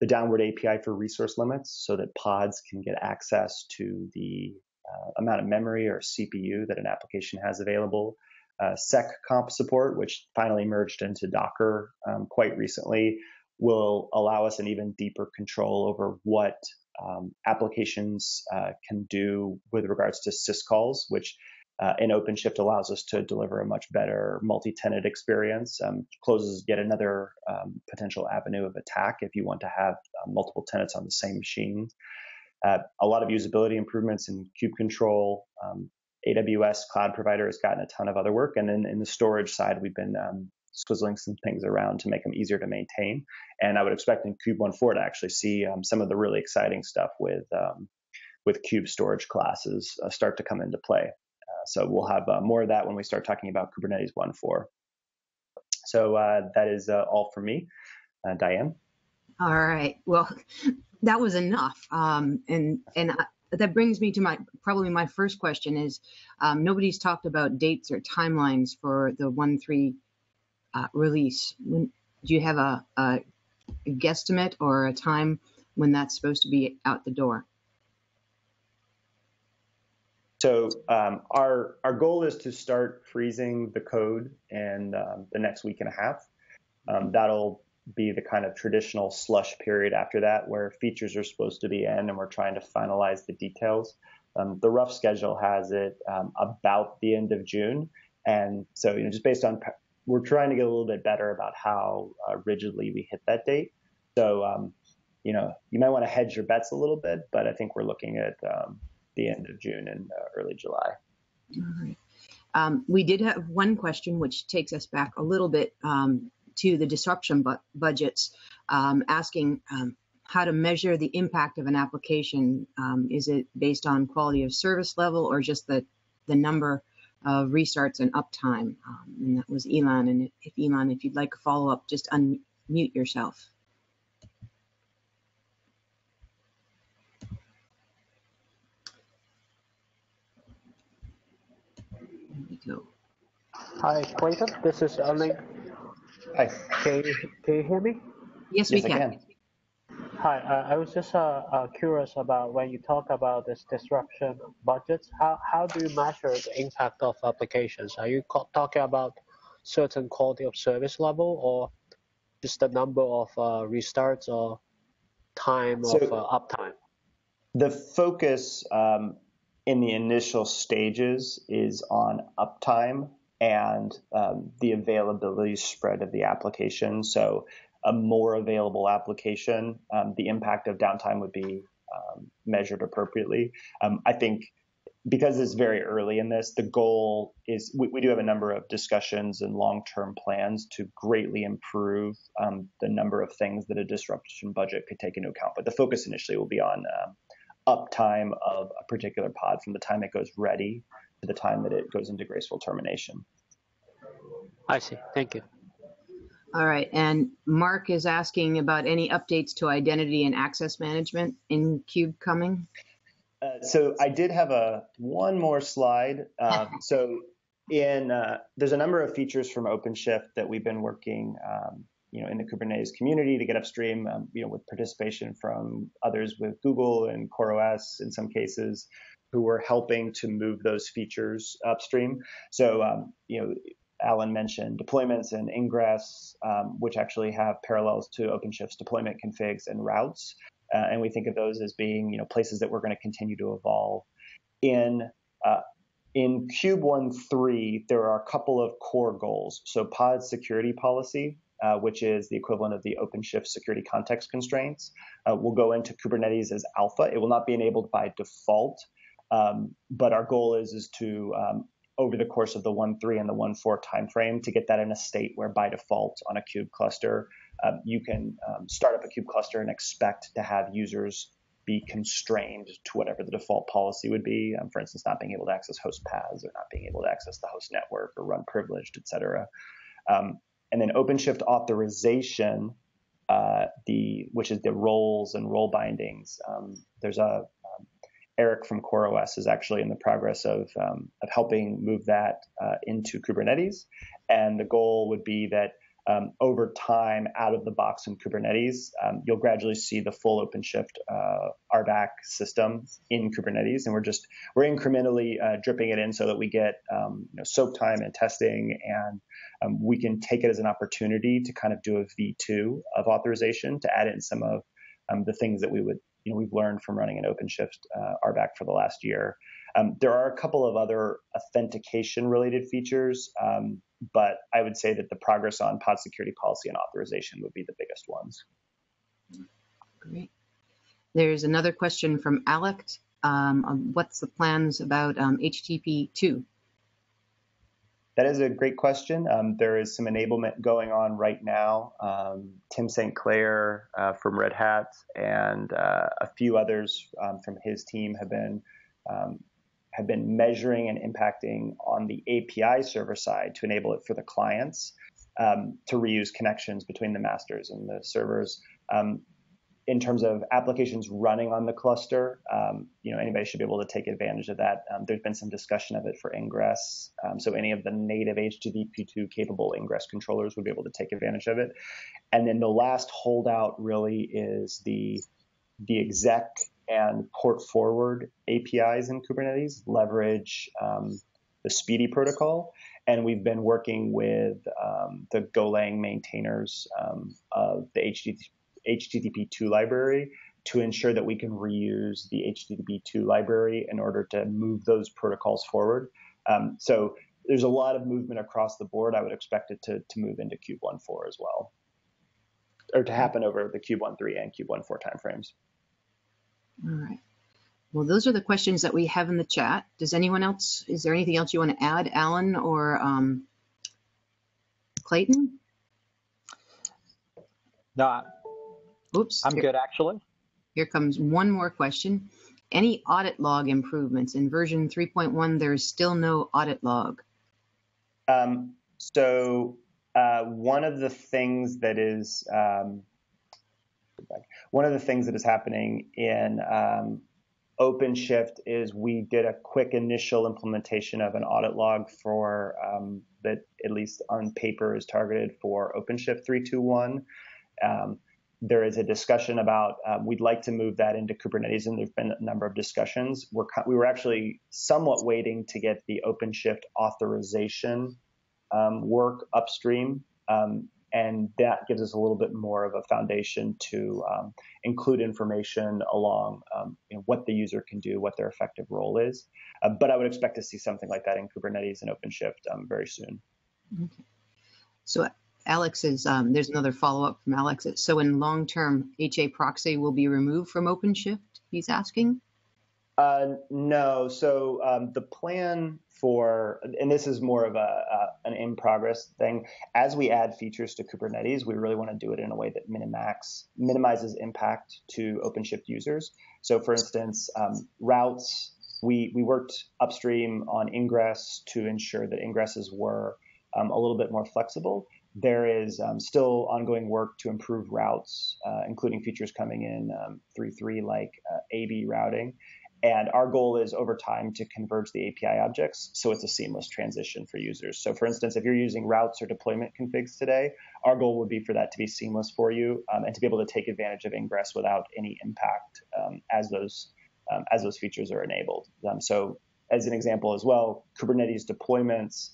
The downward A P I for resource limits so that pods can get access to the uh, amount of memory or C P U that an application has available. Uh, SecComp support, which finally merged into Docker um, quite recently, will allow us an even deeper control over what Um, applications uh, can do with regards to syscalls, which uh, in OpenShift allows us to deliver a much better multi-tenant experience, um, closes yet another um, potential avenue of attack if you want to have uh, multiple tenants on the same machine. Uh, a lot of usability improvements in kube control. Um, A W S cloud provider has gotten a ton of other work. And then in the storage side, we've been um, swizzling some things around to make them easier to maintain. And I would expect in Kube one point four to actually see um, some of the really exciting stuff with um, with Kube storage classes uh, start to come into play. Uh, so we'll have uh, more of that when we start talking about Kubernetes one point four. So uh, that is uh, all for me. Uh, Diane? All right. Well, that was enough. Um, and and I That brings me to my, probably my first question is, um, nobody's talked about dates or timelines for the one point three Uh, release. When, do you have a, a, a guesstimate or a time when that's supposed to be out the door? So um, our our goal is to start freezing the code in um, the next week and a half. Um, that'll be the kind of traditional slush period after that, where features are supposed to be in, and we're trying to finalize the details. Um, the rough schedule has it um, about the end of June, and so you know just based on we're trying to get a little bit better about how uh, rigidly we hit that date. So, um, you know, you might want to hedge your bets a little bit, but I think we're looking at um, the end of June and uh, early July. All right. Um, we did have one question, which takes us back a little bit um, to the disruption bu budgets, um, asking um, how to measure the impact of an application. Um, is it based on quality of service level or just the, the number of uh, restarts and uptime, um, and that was Elon. And if Elon, if you'd like a follow-up, just unmute yourself. There we go. Hi, Clayton. This is Allen. Hi. Can you, can you hear me? Yes, yes we can. can. Hi, uh, I was just uh, uh, curious about when you talk about this disruption budgets, how, how do you measure the impact of applications? Are you talking about certain quality of service level or just the number of uh, restarts or time so of uh, uptime? The focus um, in the initial stages is on uptime and um, the availability spread of the application. So a more available application, um, the impact of downtime would be um, measured appropriately. Um, I think because it's very early in this, the goal is we, we do have a number of discussions and long-term plans to greatly improve um, the number of things that a disruption budget could take into account. But the focus initially will be on um, uptime of a particular pod from the time it goes ready to the time that it goes into graceful termination. I see. Thank you. All right, and Mark is asking about any updates to identity and access management in Kube coming. Uh, so I did have a one more slide. Uh, so in uh, there's a number of features from OpenShift that we've been working, um, you know, in the Kubernetes community to get upstream, um, you know, with participation from others with Google and CoreOS in some cases, who were helping to move those features upstream. So um, you know, Alan mentioned deployments and ingress, um, which actually have parallels to OpenShift's deployment configs and routes. Uh, and we think of those as being, you know, places that we're going to continue to evolve. In uh, in Kube one point three, there are a couple of core goals. So pod security policy, uh, which is the equivalent of the OpenShift security context constraints, uh, will go into Kubernetes as alpha. It will not be enabled by default, um, but our goal is is to um, over the course of the one point three and the one point four timeframe to get that in a state where by default on a Kube cluster, um, you can um, start up a Kube cluster and expect to have users be constrained to whatever the default policy would be. Um, for instance, not being able to access host paths or not being able to access the host network or run privileged, et cetera. Um, and then OpenShift authorization, uh, the which is the roles and role bindings. Um, there's a Eric from CoreOS is actually in the progress of, um, of helping move that uh, into Kubernetes. And the goal would be that um, over time, out of the box in Kubernetes, um, you'll gradually see the full OpenShift uh, R B A C system in Kubernetes. And we're just, we're incrementally uh, dripping it in so that we get um, you know, soak time and testing, and um, we can take it as an opportunity to kind of do a V two of authorization to add in some of um, the things that we would, you know, we've learned from running an OpenShift uh, R B A C for the last year. Um, there are a couple of other authentication-related features, um, but I would say that the progress on pod security policy and authorization would be the biggest ones. Great. There's another question from Alec. Um, on what's the plans about um, H T T P two? That is a great question. Um, there is some enablement going on right now. Um, Tim Saint Clair uh, from Red Hat and uh, a few others um, from his team have been um, have been measuring and impacting on the A P I server side to enable it for the clients um, to reuse connections between the masters and the servers. Um, in terms of applications running on the cluster, um, you know, anybody should be able to take advantage of that. Um, there's been some discussion of it for ingress. Um, so any of the native H T T P two capable ingress controllers would be able to take advantage of it. And then the last holdout really is the, the exec and port forward A P Is in Kubernetes leverage um, the Speedy protocol. And we've been working with um, the Golang maintainers um, of the H T T P H T T P two library to ensure that we can reuse the H T T P two library in order to move those protocols forward. Um, so there's a lot of movement across the board. I would expect it to, to move into Kube one point four as well, or to happen over the Kube one point three and Kube one point four timeframes. All right. Well, those are the questions that we have in the chat. Does anyone else, is there anything else you want to add, Alan or um, Clayton? No. I Oops. I'm here, good, actually. Here comes one more question. Any audit log improvements? In version three point one, there is still no audit log. Um, so uh, one of the things that is um, one of the things that is happening in um, OpenShift is we did a quick initial implementation of an audit log for um, that, at least on paper, is targeted for OpenShift three point two point one. Um, There is a discussion about uh, we'd like to move that into Kubernetes, and there's been a number of discussions. We're, we were actually somewhat waiting to get the OpenShift authorization um, work upstream. Um, And that gives us a little bit more of a foundation to um, include information along um, you know, what the user can do, what their effective role is. Uh, but I would expect to see something like that in Kubernetes and OpenShift um, very soon. Okay. So Alex is, um, there's another follow-up from Alex. So in long-term, HAProxy will be removed from OpenShift, he's asking? Uh, no. So um, the plan for, and this is more of a uh, an in-progress thing, as we add features to Kubernetes, we really want to do it in a way that minimax, minimizes impact to OpenShift users. So for instance, um, routes, we, we worked upstream on ingress to ensure that ingresses were um, a little bit more flexible. There is um, still ongoing work to improve routes, uh, including features coming in um, three point three like uh, A B routing. And our goal is over time to converge the A P I objects so it's a seamless transition for users. So for instance, if you're using routes or deployment configs today, our goal would be for that to be seamless for you um, and to be able to take advantage of ingress without any impact um, as those um, as those features are enabled. Um, so as an example as well, Kubernetes deployments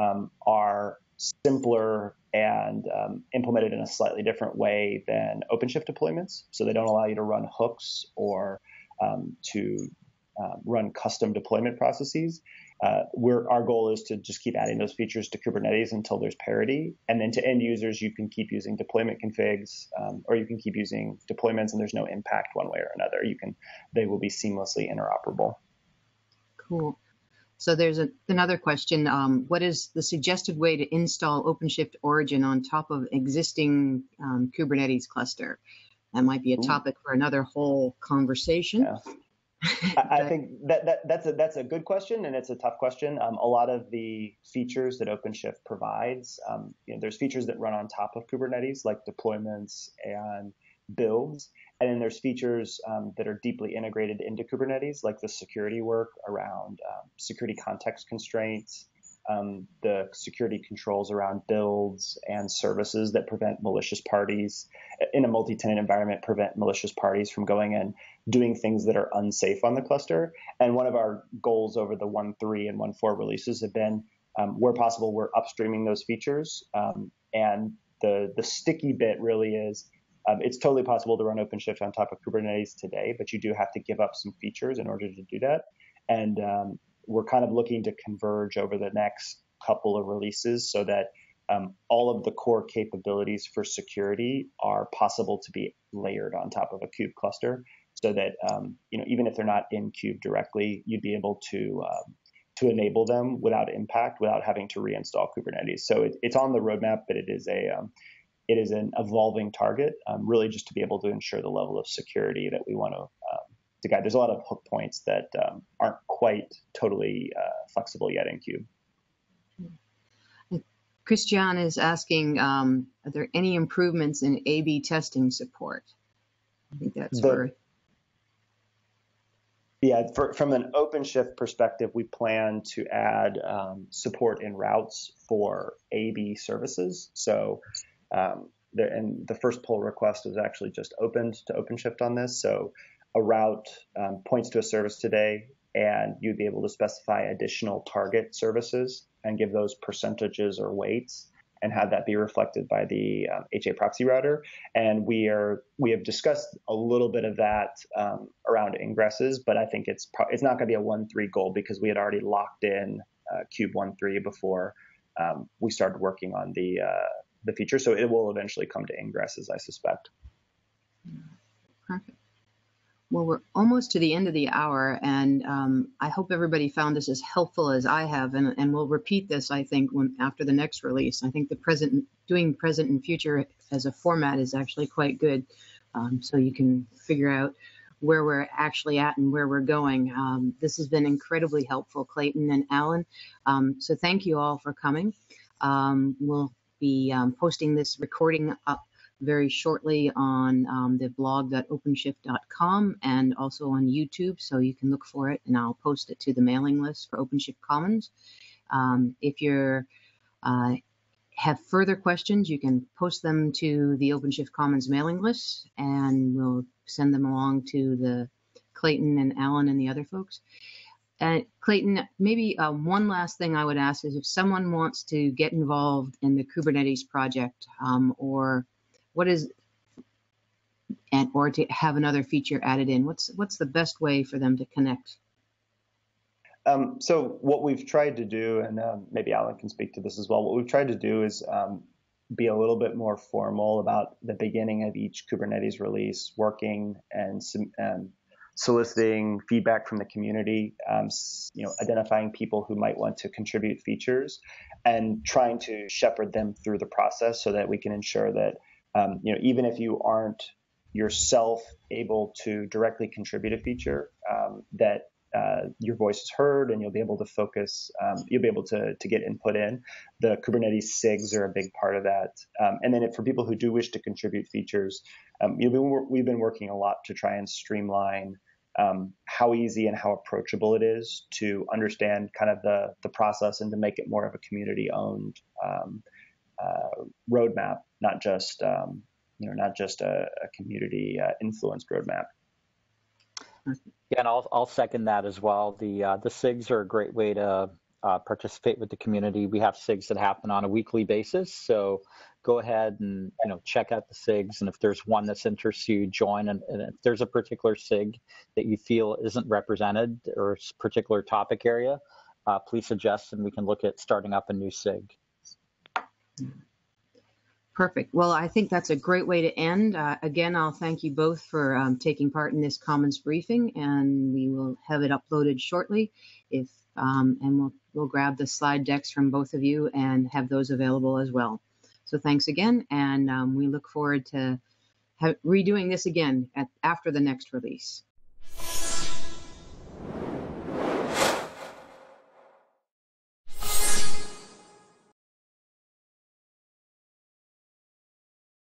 um, are simpler and um, implemented in a slightly different way than OpenShift deployments. So they don't allow you to run hooks or Um, to uh, run custom deployment processes. Uh, we're, our goal is to just keep adding those features to Kubernetes until there's parity. And then to end users, you can keep using deployment configs, um, or you can keep using deployments, and there's no impact one way or another. You can, they will be seamlessly interoperable. Cool. So there's a, another question. Um, what is the suggested way to install OpenShift Origin on top of existing um, Kubernetes cluster? That might be a topic for another whole conversation. Yeah. I, I think that, that that's a that's a good question, and it's a tough question. Um, a lot of the features that OpenShift provides, um, you know, there's features that run on top of Kubernetes, like deployments and builds, and then there's features um, that are deeply integrated into Kubernetes, like the security work around um, security context constraints. Um, the security controls around builds and services that prevent malicious parties in a multi-tenant environment, prevent malicious parties from going in, doing things that are unsafe on the cluster. And one of our goals over the one point three and one point four releases have been, um, where possible, we're upstreaming those features. Um, and the, the sticky bit really is, um, it's totally possible to run OpenShift on top of Kubernetes today, but you do have to give up some features in order to do that. And um, we're kind of looking to converge over the next couple of releases so that um, all of the core capabilities for security are possible to be layered on top of a kube cluster so that, um, you know, even if they're not in kube directly, you'd be able to, um, to enable them without impact, without having to reinstall Kubernetes. So it, it's on the roadmap, but it is a, um, it is an evolving target, um, really just to be able to ensure the level of security that we want to, um, to guide. There's a lot of hook points that um, aren't quite totally uh, flexible yet in Kube. Christian is asking, um, are there any improvements in A B testing support? I think that's the, where... Yeah, for, from an OpenShift perspective, we plan to add um, support in routes for A B services. So, um, there, and the first pull request was actually just opened to OpenShift on this. So a route um, points to a service today, and you'd be able to specify additional target services and give those percentages or weights and have that be reflected by the um, HAProxy router. And we are we have discussed a little bit of that um, around ingresses, but I think it's pro it's not going to be a one point three goal because we had already locked in uh, Kube one point three before um, we started working on the uh, the feature. So it will eventually come to ingresses, I suspect. Perfect. Well, we're almost to the end of the hour, and um, I hope everybody found this as helpful as I have, and, and we'll repeat this, I think, when, after the next release. I think the present, doing present and future as a format is actually quite good, um, so you can figure out where we're actually at and where we're going. Um, this has been incredibly helpful, Clayton and Allen, um, so thank you all for coming. Um, we'll be um, posting this recording up very shortly on um, the blog dot openshift dot com and also on YouTube, so you can look for it, and I'll post it to the mailing list for OpenShift Commons. Um, if you uh, have further questions, you can post them to the OpenShift Commons mailing list, and we'll send them along to the Clayton and Allen and the other folks. And Clayton, maybe uh, one last thing I would ask is if someone wants to get involved in the Kubernetes project, um, or what is, and or to have another feature added in, what's what's the best way for them to connect? Um, so what we've tried to do, and uh, maybe Alan can speak to this as well, what we've tried to do is um, be a little bit more formal about the beginning of each Kubernetes release, working and um, soliciting feedback from the community, um, you know, identifying people who might want to contribute features, and trying to shepherd them through the process so that we can ensure that um, you know, even if you aren't yourself able to directly contribute a feature, um, that Uh, your voice is heard, and you'll be able to focus, um, you'll be able to, to get input in. The Kubernetes S I Gs are a big part of that. Um, and then if, for people who do wish to contribute features, um, you'll be, we've been working a lot to try and streamline um, how easy and how approachable it is to understand kind of the, the process, and to make it more of a community-owned um, uh, roadmap, not just, um, you know, not just a, a community-influenced uh, roadmap. Yeah, and I'll, I'll second that as well. The uh, the S I Gs are a great way to uh, participate with the community. We have S I Gs that happen on a weekly basis, so go ahead and you know check out the S I Gs, and if there's one that's interests you, join. And, and if there's a particular S I G that you feel isn't represented, or a particular topic area, uh, please suggest, and we can look at starting up a new S I G. Perfect. Well, I think that's a great way to end. Uh, again, I'll thank you both for um, taking part in this Commons briefing, and we will have it uploaded shortly. If um, and we'll we'll grab the slide decks from both of you and have those available as well. So thanks again, and um, we look forward to ha redoing this again at, after the next release.